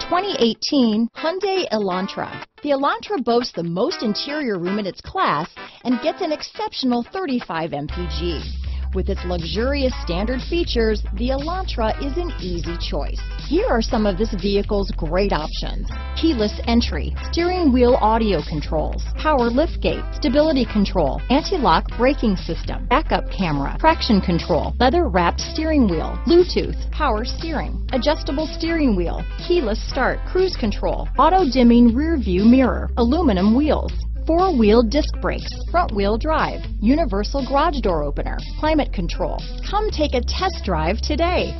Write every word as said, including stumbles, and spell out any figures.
twenty eighteen Hyundai Elantra. The Elantra boasts the most interior room in its class and gets an exceptional thirty-five M P G. With its luxurious standard features, the Elantra is an easy choice. Here are some of this vehicle's great options: keyless entry, steering wheel audio controls, power liftgate, stability control, anti-lock braking system, backup camera, traction control, leather-wrapped steering wheel, Bluetooth, power steering, adjustable steering wheel, keyless start, cruise control, auto-dimming rear-view mirror, aluminum wheels, four-wheel disc brakes, front-wheel drive, universal garage door opener, climate control. Come take a test drive today.